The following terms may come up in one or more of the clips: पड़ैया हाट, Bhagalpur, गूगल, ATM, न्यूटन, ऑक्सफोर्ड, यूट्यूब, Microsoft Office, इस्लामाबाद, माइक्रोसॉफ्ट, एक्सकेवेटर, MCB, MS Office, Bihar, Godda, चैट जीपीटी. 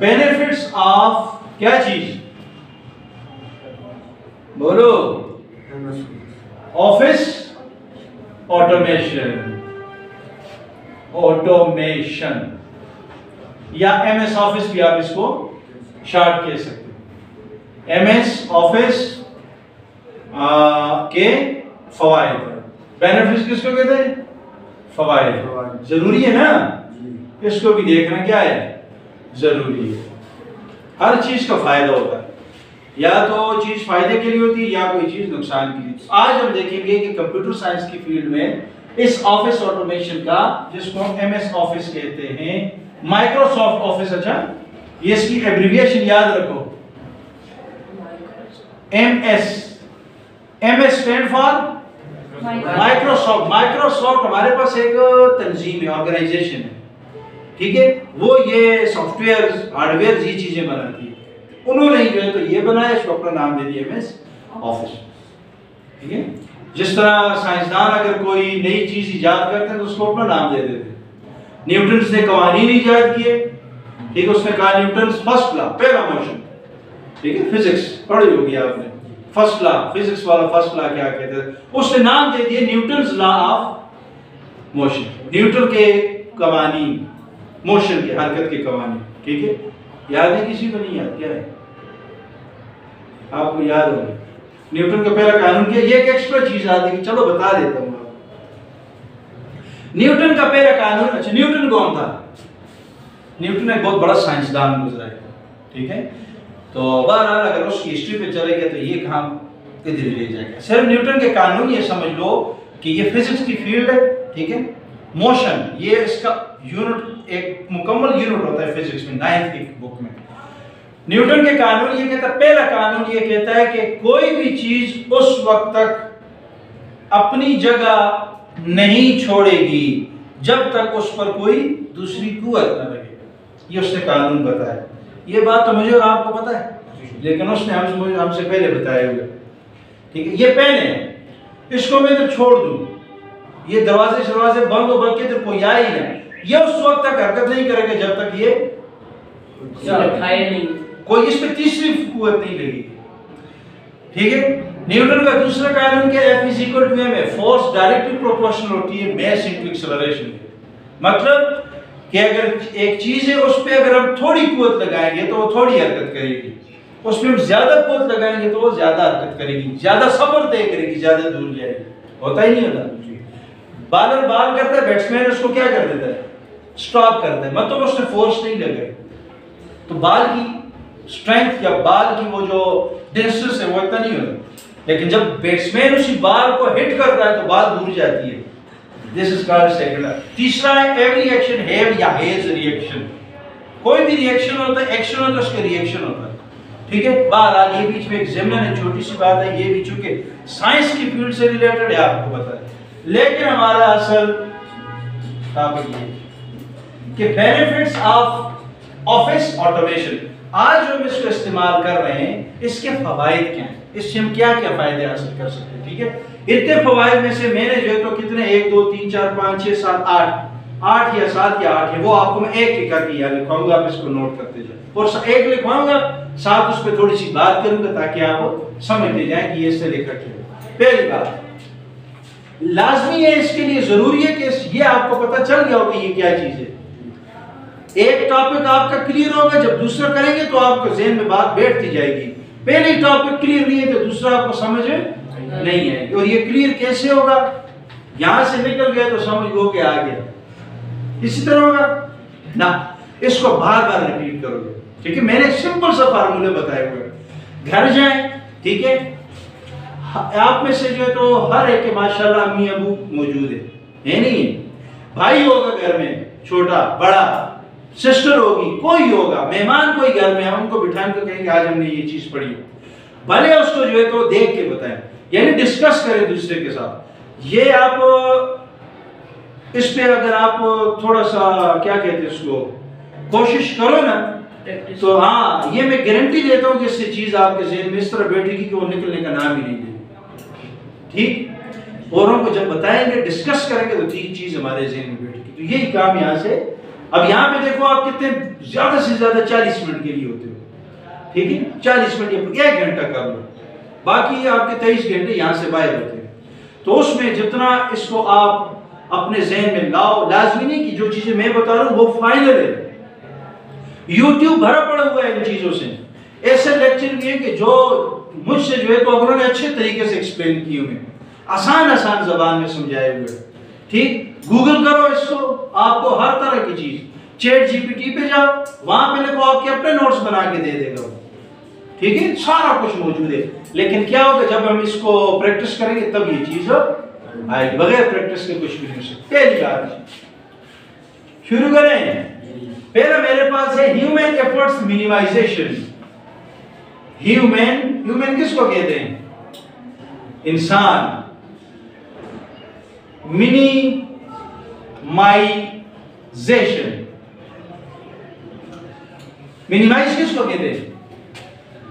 Benefits of क्या चीज, बोलो, ऑफिस ऑटोमेशन, ऑटोमेशन या एमएस ऑफिस भी आप इसको शॉर्ट कह सकते हैं। एमएस ऑफिस के फवायद, बेनिफिट्स किसको कहते हैं, फवायद। जरूरी है ना, इसको भी देखना क्या है, जरूरी है। हर चीज का फायदा होता है, या तो चीज फायदे के लिए होती है या कोई चीज नुकसान के लिए। तो आज हम देखेंगे कि कंप्यूटर साइंस की फील्ड में इस ऑफिस ऑटोमेशन का, जिसको एमएस ऑफिस कहते हैं, माइक्रोसॉफ्ट ऑफिस, अच्छा ये इसकी एब्रिविएशन याद रखो, MS, MS stand for माइक्रोसॉफ्ट। माइक्रोसॉफ्ट हमारे पास एक तंजीम है, ऑर्गेनाइजेशन है, ठीक है, वो ये सॉफ्टवेयर हार्डवेयर ये चीजें बनाती है, उन्होंने जो है तो ये बनाया, इसको अपना नाम दे दिया एमएस ऑफिस, ठीक है। जिस तरह साइंसदान अगर कोई नई चीज ईजाद करते हैं तो उसको अपना नाम दे देते हैं। न्यूटन ने कवानीन ईजाद किए, ठीक है, उसने कहा न्यूटन फर्स्ट लॉ, पहला मोशन, ठीक है, फिजिक्स पढ़ी होगी आपने, फर्स्ट लॉ, फिजिक्स वाला फर्स्ट लॉ क्या कहते हैं, उसने नाम दे दिया न्यूटन law of motion, न्यूटन के कवानीन, मोशन के, हरकत के कवानी, ठीक है। याद है किसी को, नहीं याद, क्या है आपको याद होगा न्यूटन का पहला कानून क्या, ये एक एक्स्ट्रा चीज याद है, चलो बता देता हूं आपको। न्यूटन का पहला कानून, अच्छा न्यूटन कौन था, न्यूटन एक बहुत बड़ा साइंसदान गुजरा है, ठीक है, तो बहरहाल अगर उसकी हिस्ट्री पे चले गए तो ये काम इधर ले जाएगा। सिर्फ न्यूटन के कानून ये समझ लो कि ये फिजिक्स की फील्ड है, ठीक है, मोशन ये इसका यूनिट, एक मुकम्मल यूनिट होता है फिजिक्स में, नाइन्थ की बुक में। न्यूटन के कानून ये कहता है, पहला कानून ये कहता है कि कोई भी चीज उस वक्त तक अपनी जगह नहीं छोड़ेगी जब तक उस पर कोई दूसरी कुव्वत न लगे। ये उसने कानून बताया, ये बात तो मुझे और आपको पता है, लेकिन उसने हमसे पहले बताया हुआ, ठीक है, ये पेन है, इसको मैं तो छोड़ दूं, ये दरवाजे शरवाजे बंद हो बल्कि तो कोई आए ही नहीं, ये उस वक्त तक हरकत नहीं करेगा जब तक ये नहीं, कोई इस पे तीसरी कुव्वत नहीं लगेगी, ठीक है। न्यूटन का दूसरा कानून क्या, F is equal to m है, फोर्स डायरेक्टली प्रोपोर्शनल होती है मास इनटू एक्सेलरेशन के, मतलब कि अगर एक चीज है उस पे अगर हम थोड़ी कुव्वत लगाएंगे तो वो थोड़ी हरकत करेगी, उस पे हम ज्यादा कुव्वत लगाएंगे तो वो ज्यादा हरकत करेगी, ज्यादा सफर तय करेगी, ज्यादा दूर जाएगी। होता ही नहीं होता, बॉलर बॉल करता है, बैट्समैन उसको क्या कर देता है, स्टॉप करता है, मतलब उसने फोर्स नहीं लगाई, तो बॉल की स्ट्रेंथ या बॉल की वो जो डिस्टेंस है वो इतना नहीं होता, लेकिन जब बैट्समैन उसी बॉल को हिट करता है तो बॉल दूर जाती है। This is called second. तीसरा है एवरी एक्शन हैव या हैज रिएक्शन, कोई भी रिएक्शन होता है, एक्शन होता है, उसका रिएक्शन होता है, ठीक है। बहरहाल ये बीच में एक जमन है, छोटी सी बात है, ये भी चूंकि साइंस की फील्ड से रिलेटेड है आपको पता है, लेकिन हमारा असल टॉपिक ये कि बेनिफिट्स ऑफ ऑफिस ऑटोमेशन, आज हम इसको इस्तेमाल कर रहे हैं, इसके फवायद क्या हैं, इससे हम क्या क्या फायदे हासिल कर सकते हैं, ठीक है। इतने फवायद में से मैंने जो है तो कितने, 1 2 3 4 5 6 7 8 या 7 या 8 है, वो आपको मैं एक एक करके यहाँ लिखवाऊंगा, आप इसको नोट करते जाओ, और एक लिखवाऊंगा साथ उस पर थोड़ी सी बात करूंगा ताकि आप समझते जाए कि ये इससे लेकर के। पहली बात लाजमी है, इसके लिए जरूरी है कि ये आपको पता चल गया होगा ये क्या चीज है। एक टॉपिक आपका क्लियर होगा, जब दूसरा करेंगे तो आपको जेहन में बात बैठती जाएगी। पहले टॉपिक क्लियर नहीं है तो दूसरा आपको समझ नहीं है, और ये क्लियर कैसे होगा, यहां से निकल गया तो समझ लो कि आ गया, इसी तरह होगा ना, इसको बार बार रिपीट करोगे, ठीक है। मैंने सिंपल सा फार्मूले बताए हुए, घर जाए, ठीक है, आप में से जो है तो हर एक के माशाल्लाह अम्मी अबू मौजूद है नहीं है, भाई होगा घर में, छोटा बड़ा, सिस्टर होगी, कोई होगा मेहमान, कोई घर में, हम उनको बिठाएं तो कहेंगे आज हमने ये चीज पढ़ी, भले उसको जो है तो देख के बताएं, यानी डिस्कस करें दूसरे के साथ। ये आप इस पे अगर आप थोड़ा सा क्या कहते हैं उसको कोशिश करो ना, तो हाँ ये मैं गारंटी देता हूँ कि इससे चीज आपके ज़हन में इस तरह बैठेगी कि वो निकलने का नाम ही नहीं दे, ठीक। औरों को जब बताएंगे, डिस्कस करेंगे तो ठीक चीज हमारे ज़हन में बैठेगी। तो यही काम यहाँ से अब यहाँ पे देखो आप कितने ज्यादा से ज्यादा 40 मिनट के लिए होते हो, ठीक है, 40 मिनट या 1 घंटा का, बाकी आपके 23 घंटे यहाँ से बाहर होते हैं। तो उसमें जितना इसको आप अपने जहन में लाओ, लाजमी नहीं कि जो चीजें मैं बता रहा हूँ वो फाइनल है, यूट्यूब भरा पड़ा हुआ है इन चीजों से, ऐसे लेक्चर भी है कि जो मुझसे जो है तो उन्होंने अच्छे तरीके से एक्सप्लेन किए हुए, आसान आसान जबान में समझाए हुए, ठीक। गूगल करो इसको, आपको हर तरह की चीज, चैट जीपीटी पे जाओ, वहां पे लिखो, आपके अपने नोट्स बना के दे देगा, ठीक है, सारा कुछ मौजूद है। लेकिन क्या होगा जब हम इसको प्रैक्टिस करेंगे तब ये चीज आएगी, बगैर प्रैक्टिस के कुछ भी नहीं सकते। शुरू करें, पहला मेरे पास है ह्यूमन एफर्ट्स मिनिमाइजेशन। ह्यूमन किसको कहते हैं? इंसान। मिनिमाइजेशन, मिनिमाइज किसको कहते हैं?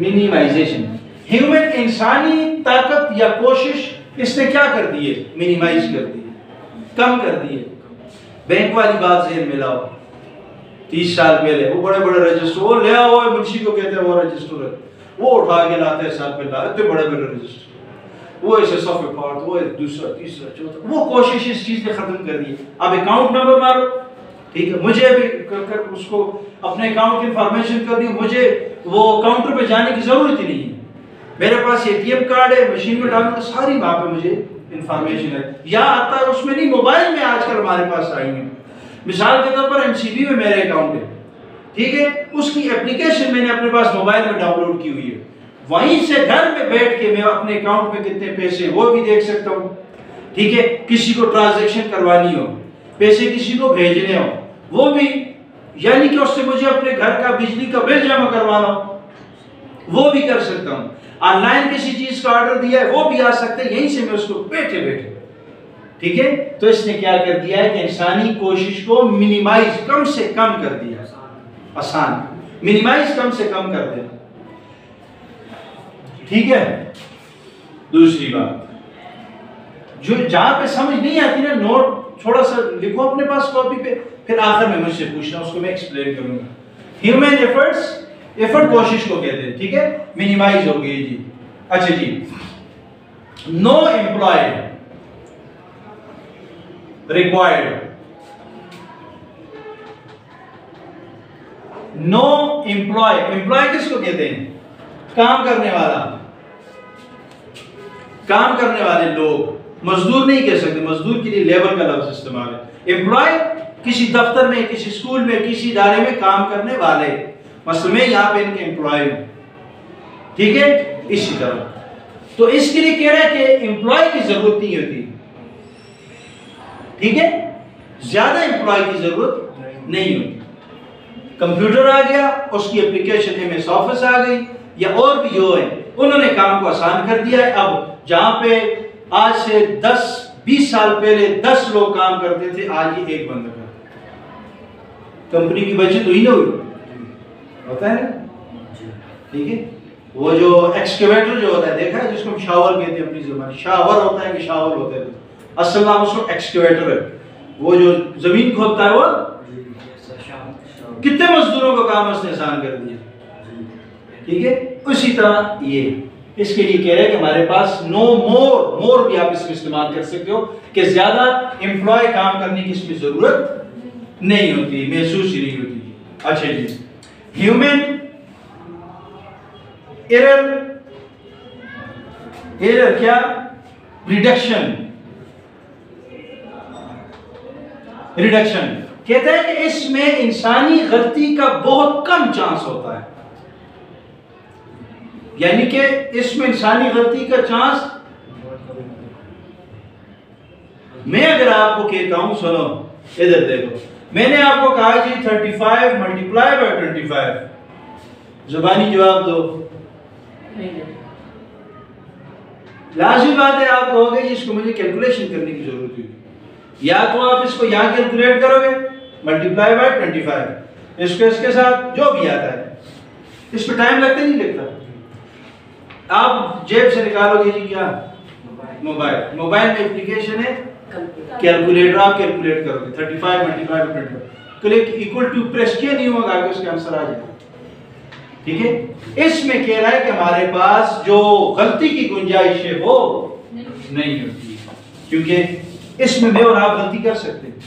मिनिमाइजेशन। ह्यूमन इंसानी ताकत या कोशिश इसने क्या कर दी है? मिनिमाइज कर दी है, कम कर दी है। बैंक वाली बात ज़हन में लाओ, 30 साल पहले वो बड़े बड़े रजिस्टर, वो ले आओ मुंशी को कहते हैं, वो रजिस्टर वो उठा के लाते हैं, साल पे लाते बड़े बड़े रजिस्टर, वो इसे सफे पार्ट, वो दूसरा तीसरा चौथा, वो कोशिश इस चीज ने खत्म कर दी। अब अकाउंट नंबर मारो, ठीक है, मुझे भी कर उसको अपने अकाउंट की इंफॉर्मेशन कर दी, मुझे वो काउंटर पे जाने की जरूरत ही नहीं है, मेरे पास ATM कार्ड है, मशीन में डालूंगा, सारी वहां पे मुझे इंफॉर्मेशन है। या आता है उसमें नहीं, मोबाइल में आजकल हमारे पास आई है, मिसाल के तौर पर MCB में मेरा अकाउंट है, ठीक है, उसकी एप्लीकेशन मैंने अपने पास मोबाइल में डाउनलोड की हुई है, वहीं से घर में बैठ के मैं अपने अकाउंट में कितने पैसे वो भी देख सकता हूँ, ठीक है। किसी को ट्रांजैक्शन करवानी हो, पैसे किसी को भेजने हो, वो भी, यानी कि उससे मुझे अपने घर का बिजली का बिल जमा करवाना हो वो भी कर सकता हूँ, ऑनलाइन किसी चीज का ऑर्डर दिया है वो भी आ सकता है, यहीं से मैं उसको बैठे बैठे, ठीक है। तो इसने क्या कर दिया है कि इंसानी कोशिश को मिनिमाइज, कम से कम कर दिया, आसान, मिनिमाइज कम से कम कर देना, ठीक है। दूसरी बात जो जहां पे समझ नहीं आती ना, नोट थोड़ा सा लिखो अपने पास कॉपी पे, फिर आखिर में मुझसे पूछना, उसको मैं एक्सप्लेन करूंगा। ह्यूमन एफर्ट्स, एफर्ट कोशिश को कहते हैं, ठीक है, मिनिमाइज हो गई जी। अच्छा जी, no employ required. No employ, employ किसको कहते हैं? काम करने वाला, काम करने वाले लोग, मजदूर नहीं कह सकते, मजदूर के लिए लेबर का लफ्ज इस्तेमाल है। एम्प्लॉय किसी दफ्तर में, किसी स्कूल में, किसी इदारे में काम करने वाले, मसलन मैं यहाँ पे इनके एम्प्लॉय हूँ, ठीक है। इसी तरह तो इसके लिए कह रहे हैं कि एम्प्लॉय की जरूरत नहीं होती, ठीक है, ज्यादा एम्प्लॉय की जरूरत नहीं होती। कंप्यूटर आ गया, उसकी एप्लीकेशन MS Office आ गई, या और भी जो है, उन्होंने काम को आसान कर दिया है। अब जहां पे आज से 10-20 साल पहले 10 लोग काम करते थे, आज ये एक बंदा करता, कंपनी की बचत हुई ना, हुई होता है ना, ठीक है। वो जो एक्सकेवेटर जो होता है, देखा है जिसको हम शावर कहते हैं अपनी जबान, शावर होता है कि शावर होता है, असल नाम उसको एक्सकेवेटर है, वो जो जमीन खोदता है, वो कितने मजदूरों का काम उसने आसान कर दिया, ठीक है। उसी तरह ये इसके लिए कह रहे हैं कि हमारे पास नो मोर, मोर भी आप इसमें इस्तेमाल कर सकते हो कि ज्यादा एम्प्लॉय काम करने की इसमें जरूरत नहीं होती, महसूस ही नहीं होती। अच्छा जी, ह्यूमन एरर, एरर क्या? रिडक्शन, रिडक्शन कहते हैं कि इसमें इंसानी गलती का बहुत कम चांस होता है, यानी कि इसमें इंसानी गलती का चांस, मैं अगर आपको कहता हूं सुनो इधर देखो, मैंने आपको कहा जी 35 × 25, जुबानी जवाब दो, लाजिम बात है आप कहोगे जी इसको मुझे कैलकुलेशन करने की जरूरत है, या तो आप इसको यहाँ कैलकुलेट करोगे मल्टीप्लाई बाय 25, इसको इसके साथ जो भी आता है, इसको टाइम लगता नहीं लगता, आप जेब से निकालोगे जी क्या? मोबाइल, मोबाइल में एप्लीकेशन है कैलकुलेटर, आप कैलकुलेट करोगे 35 × 25, तो इक्वल टू प्रेस किया नहीं होगा कि उसका आंसर आ जाए। ठीक है, इसमें कह रहा है कि हमारे पास जो गलती की गुंजाइश है वो नहीं होती, क्योंकि इसमें मैं और आप गलती कर सकते हैं।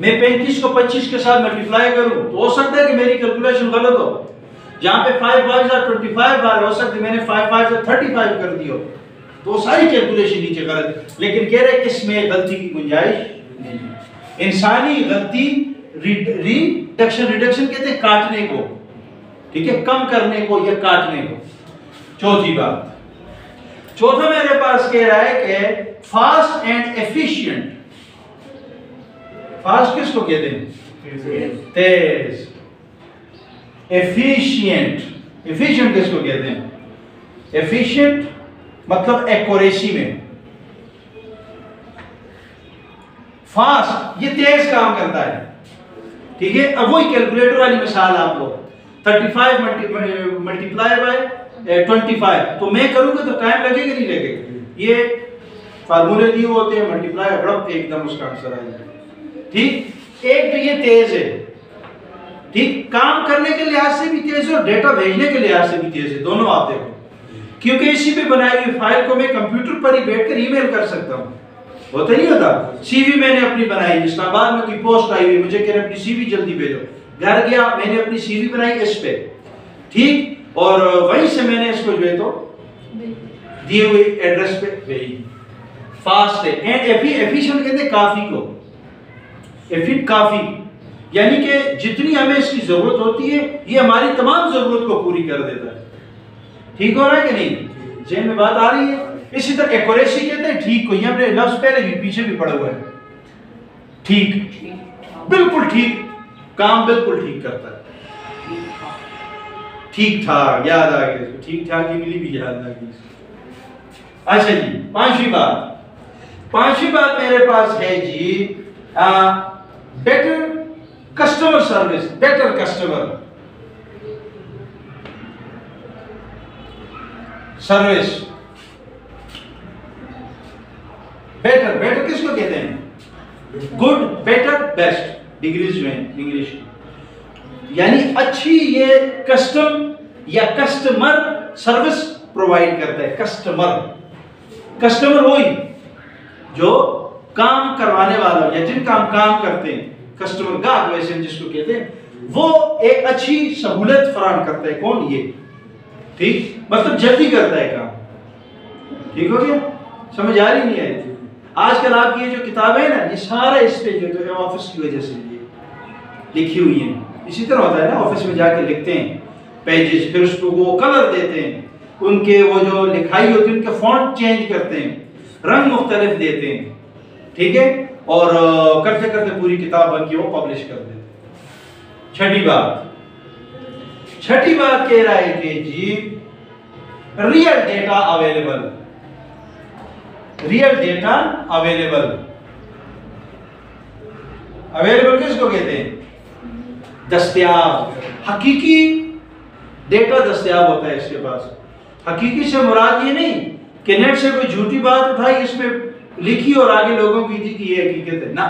मैं 35 को 25 के साथ मल्टीप्लाई करूं तो हो सकता है कि मेरी कैलकुलेशन गलत हो, जहां पे 5 5 25 हो सकता है मैंने 5 5 35 कर दिया, तो सारी कैलकुलेशन नीचे गलत। लेकिन कह रहे हैं कि इसमें गलती की गुंजाइश नहीं है। इंसानी गलती रिडक्शन कहते हैं, काटने को, ठीक है, कम करने को या काटने को। चौथी बात, चौथा मेरे पास कह रहा है कि फास्ट एंड एफिशिएंट। फास्ट किसको कहते हैं? तेज। एफिशिएंट, एफिशिएंट किसको कहते हैं? एफिशिएंट मतलब एक्यूरेसी में। फास्ट ये तेज काम करता है, ठीक है। अब वही कैलकुलेटर वाली मिसाल आप लोग 35 मल्टीप्लाई बाय 25, तो मैं करूंगा तो टाइम लगेगा नहीं लगेगा? ये फार्मूले लिए होते हैं, मल्टीप्लाई अब्रप्ट एकदम उसका आंसर आएगा। ठीक, एक तो ये तेज है, ठीक, काम करने के लिहाज से भी तेज है और डेटा भेजने के लिहाज से भी तेज है, दोनों आप देखो, क्योंकि इसी पे बनाई हुई फाइल को मैं कंप्यूटर पर ही बैठकर ईमेल कर सकता हूँ। होता नहीं होता? सीवी मैंने अपनी बनाई, इस्लामाबाद में की पोस्ट आई हुई, मुझे कह रहे अपनी सीवी जल्दी भेजो, घर गया मैंने अपनी सीवी बनाई इस पे, ठीक, और वहीं से मैंने इसको जो है तो दिए हुए एड्रेस पे भेजी। फास्ट है एंड एफिशिएंट कहते हैं काफी को, एफिट काफी, यानी कि जितनी हमें इसकी जरूरत होती है ये हमारी तमाम जरूरत को पूरी कर देता है। ठीक हो रहा है कि नहीं? जेब में बात आ रही है। इसी तरह एक्यूरेसी कहते हैं ठीक को, हमने लफ्ज पहले भी पीछे भी पड़ा हुआ है, ठीक, बिल्कुल ठीक, काम बिल्कुल ठीक करता है, ठीक ठाक, याद आ गया, ठीक ठाक की मिली भी याद आ गई। अच्छा जी, पांचवी बात, पांचवी बात मेरे पास है जी better customer service. Better customer service, better, better किसको कहते हैं? गुड, बेटर, बेस्ट डिग्रीज में इंग्लिश, यानी अच्छी ये कस्टम या कस्टमर सर्विस प्रोवाइड करता है। कस्टमर, कस्टमर वही जो काम करवाने वाला या जिनका हम काम करते हैं, कस्टमर गार्ड वैसे जिसको कहते हैं, वो एक अच्छी सहूलत फराहम करता है। कौन? ये, ठीक, मतलब जल्दी करता है काम। ठीक हो गया, समझ आ रही नहीं आई? आजकल आपकी जो किताबें है ना, ये सारा इस पे जो है ऑफिस की वजह से लिखी हुई है। इसी तरह होता है ना, ऑफिस में जाके लिखते हैं पेजेस, फिर उसको वो कलर देते हैं, उनके वो जो लिखाई होती है उनके फॉन्ट चेंज करते हैं, रंग मुख्तलिफ देते हैं, ठीक है, और करते करते पूरी किताब बन के वो पब्लिश कर देते हैं। छठी बात, छठी बात कह रहा है कि जी real data available, real data available. Available किसको कहते हैं? दस्तयाब, हकीकी डेटा दस्तयाब होता है इसके पास। हकीकी से मुराद ये नहीं कि नेट से कोई झूठी बात उठाई, इसमें लिखी और आगे लोगों की थी कि ये हकीकत है ना।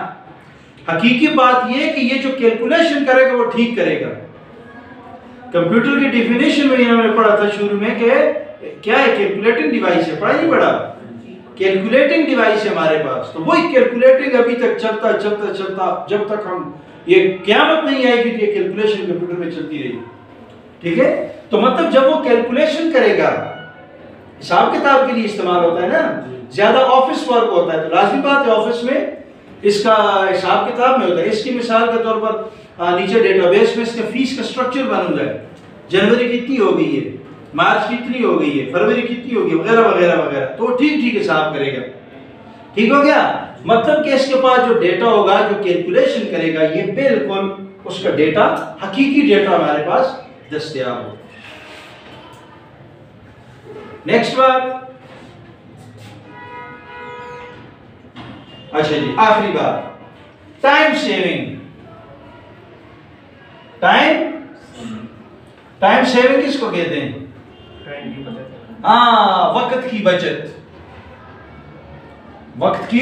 हकीकी बात ये कि ये जो कैलकुलेशन करेगा वो ठीक करेगा। कंप्यूटर की डेफिनेशन में हमने पढ़ा था शुरू में कि क्या है, कैलकुलेटिंग डिवाइस है, पढ़ा नहीं पढ़ा? कैलकुलेटिंग डिवाइस हमारे पास, तो वही कैलकुलेटिंग अभी तक चलता चलता चलता जब तक हम ये क़यामत नहीं आएगी कि ये कैलकुलेशन कंप्यूटर में चलती रहेगी। ठीक है, तो मतलब जब वो कैलकुलेशन करेगा, हिसाब किताब के लिए इस्तेमाल होता है ना, ज्यादा ऑफिस वर्क होता है, तो लाजमी बात है ऑफिस में इसका हिसाब किताब में होता है। इसकी मिसाल के तौर पर नीचे डेटाबेस में इसका फीस का स्ट्रक्चर बन गया है, जनवरी कितनी हो गई है, मार्च कितनी हो गई है, फरवरी कितनी होगी, वगैरह वगैरह वगैरह, तो ठीक ठीक हिसाब करेगा। ठीक हो गया, मतलब कि इसके पास जो डेटा होगा, जो कैलकुलेशन करेगा, ये बिल्कुल उसका डेटा हकीकी डेटा हमारे पास दस्तयाब हो। नेक्स्ट बात, अच्छा जी आखिरी बात, टाइम सेविंग। टाइम सेविंग किसको कहते हैं? हाँ, वक्त की बचत, वक्त की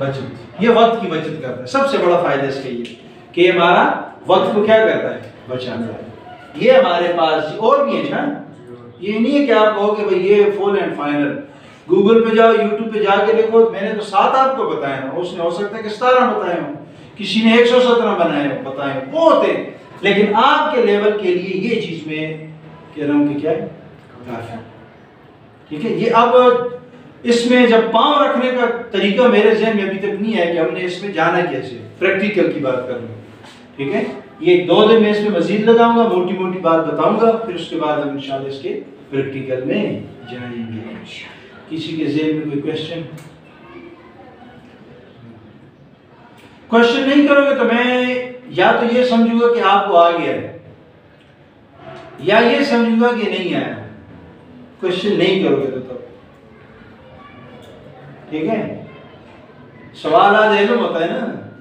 बचत, ये वक्त की बचत करता है। सबसे बड़ा फायदा इसका ये कि ये हमारा वक्त को क्या करता है, बचाता है। ये हमारे पास और भी है, ये नहीं है कि आप कहो कि भाई ये फुल एंड फाइनल। गूगल पे जाओ, यूट्यूब पे जाके देखो, मैंने तो 7 आपको बताया ना, उसने हो सकता है कि 17 बताए हों, किसी ने 117 बनाए बताए, बहुत है। लेकिन आपके लेवल के लिए ये चीज में कह रहा हूँ कि क्या है, ठीक है। ये अब इसमें जब पाँव रखने का तरीका मेरे जहन में अभी तक नहीं है कि हमने इसमें जाना कैसे, प्रैक्टिकल की बात कर लो, ठीक है। ये 2 दिन में इसमें मजीद लगाऊंगा, मोटी मोटी बात बताऊंगा, फिर उसके बाद हम इंशाल्लाह इसके प्रैक्टिकल में जाएंगे। किसी के जेहन में कोई क्वेश्चन नहीं करोगे तो मैं या तो ये समझूंगा कि आपको आ गया है, या ये समझूंगा कि नहीं आया। क्वेश्चन नहीं करोगे तो ठीक है। सवाल आधा इल्म होता है ना,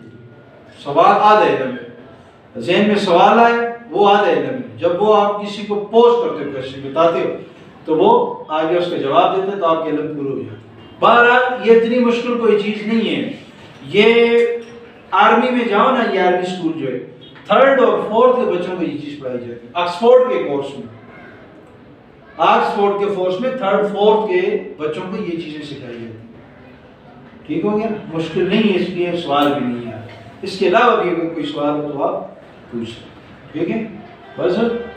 सवाल आधा इल्म, ज़हन में सवाल आए वो आधा इल्म। जब वो आप किसी को पोस्ट करते हो, क्वेश्चन बताते हो, तो वो आगे उसका जवाब देते हैं, तो आपके इल्म पूरा हो जाता। बहरहाल ये इतनी मुश्किल कोई चीज़ नहीं है। ये आर्मी में जाओ ना, ये आर्मी स्कूल जो है 3rd और 4th के बच्चों को ये चीज़ पढ़ाई जाती है। ऑक्सफोर्ड के कोर्स में, ऑक्सफोर्ड के कोर्स में 3rd 4th के बच्चों को ये चीज़ें सिखाई जाती है, ठीक हो गया। मुश्किल नहीं है, इसलिए सवाल भी नहीं है। इसके अलावा भी अगर कोई सवाल हो तो आप पूछ सकते, ठीक है। बस।